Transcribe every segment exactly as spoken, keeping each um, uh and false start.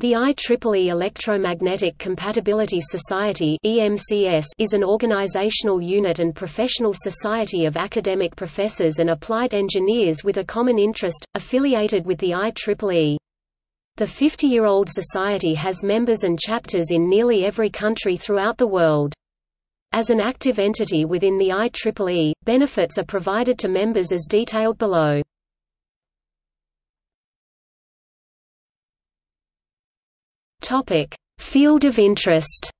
The I triple E Electromagnetic Compatibility Society (E M C S) is an organizational unit and professional society of academic professors and applied engineers with a common interest, affiliated with the I triple E. The fifty-year-old society has members and chapters in nearly every country throughout the world. As an active entity within the I triple E, benefits are provided to members as detailed below. Topic: Field of interest.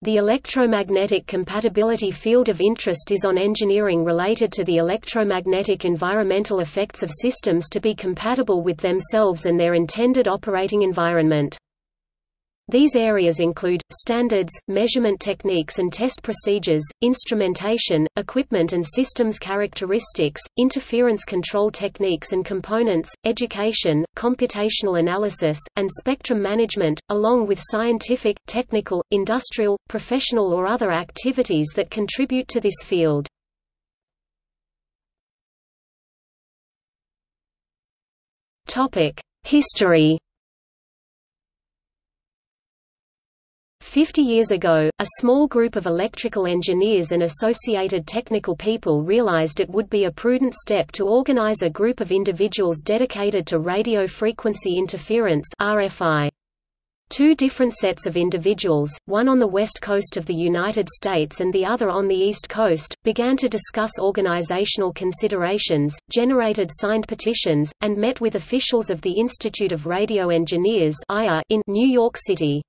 The electromagnetic compatibility field of interest is on engineering related to the electromagnetic environmental effects of systems to be compatible with themselves and their intended operating environment. These areas include standards, measurement techniques and test procedures, instrumentation, equipment and systems characteristics, interference control techniques and components, education, computational analysis, and spectrum management, along with scientific, technical, industrial, professional or other activities that contribute to this field. Topic: History. Fifty years ago, a small group of electrical engineers and associated technical people realized it would be a prudent step to organize a group of individuals dedicated to radio frequency interference (R F I). Two different sets of individuals, one on the west coast of the United States and the other on the east coast, began to discuss organizational considerations, generated signed petitions, and met with officials of the Institute of Radio Engineers in New York City.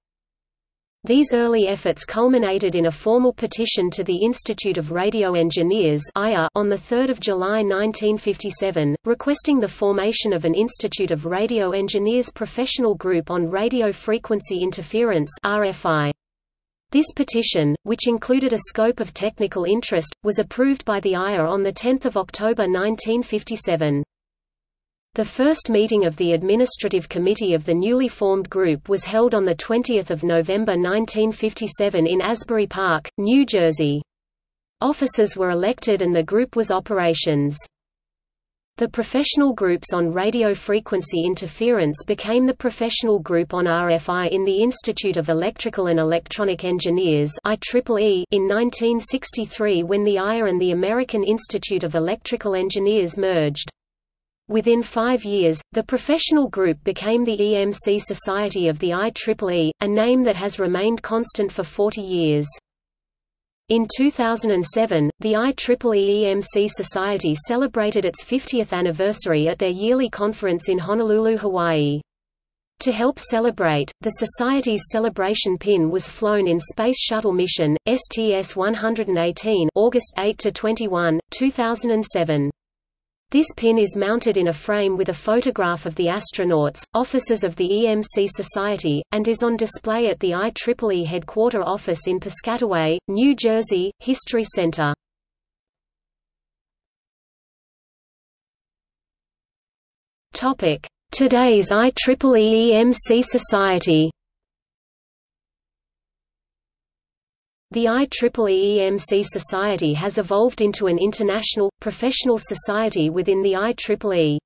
These early efforts culminated in a formal petition to the Institute of Radio Engineers on the third of July nineteen fifty-seven, requesting the formation of an Institute of Radio Engineers professional group on radio frequency interference (R F I). This petition, which included a scope of technical interest, was approved by the I R on the tenth of October nineteen fifty-seven. The first meeting of the Administrative Committee of the newly formed group was held on the twentieth of November nineteen fifty-seven in Asbury Park, New Jersey. Officers were elected and the group was operations. The professional groups on radio frequency interference became the professional group on R F I in the Institute of Electrical and Electronic Engineers (I triple E) in nineteen sixty-three when the I R and the American Institute of Electrical Engineers merged. Within five years, the professional group became the E M C Society of the I triple E, a name that has remained constant for forty years. In two thousand seven, the I triple E E M C Society celebrated its fiftieth anniversary at their yearly conference in Honolulu, Hawaii. To help celebrate, the Society's celebration pin was flown in Space Shuttle mission, S T S one eighteen, August eighth to twenty-first, two thousand seven. This pin is mounted in a frame with a photograph of the astronauts, officers of the E M C Society, and is on display at the I triple E headquarter office in Piscataway, New Jersey, History Center. Topic: Today's I triple E E M C Society. The I triple E E M C Society has evolved into an international, professional society within the I triple E.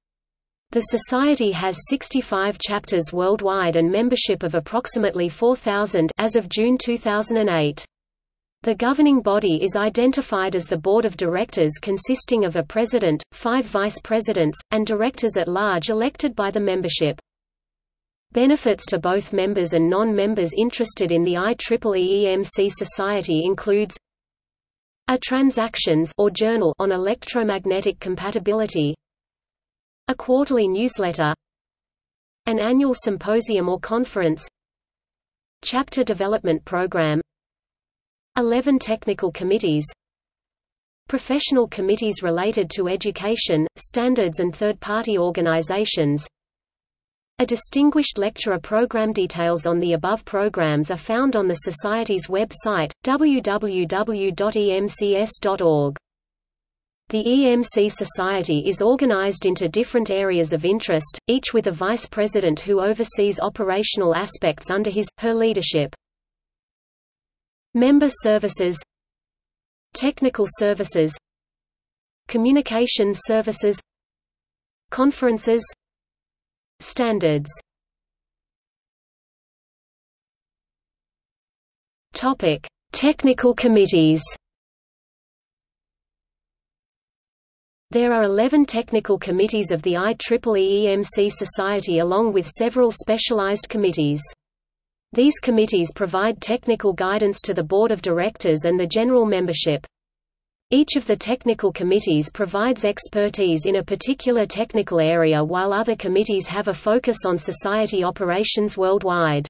The society has sixty-five chapters worldwide and membership of approximately four thousand as of June two thousand eight. The governing body is identified as the Board of Directors consisting of a president, five vice presidents, and directors at large elected by the membership. Benefits to both members and non-members interested in the I triple E E M C Society includes a transactions or journal on electromagnetic compatibility, a quarterly newsletter, an annual symposium or conference, chapter development program, eleven technical committees, professional committees related to education, standards and third-party organizations. A distinguished lecturer program. Details on the above programs are found on the Society's website, w w w dot e m c s dot org. The E M C Society is organized into different areas of interest, each with a vice president who oversees operational aspects under his, her leadership. Member services, technical services, communication services, conferences, Standards. Topic: Technical committees. There are eleven technical committees of the I triple E E M C Society along with several specialized committees. These committees provide technical guidance to the Board of Directors and the general membership. Each of the technical committees provides expertise in a particular technical area, while other committees have a focus on society operations worldwide.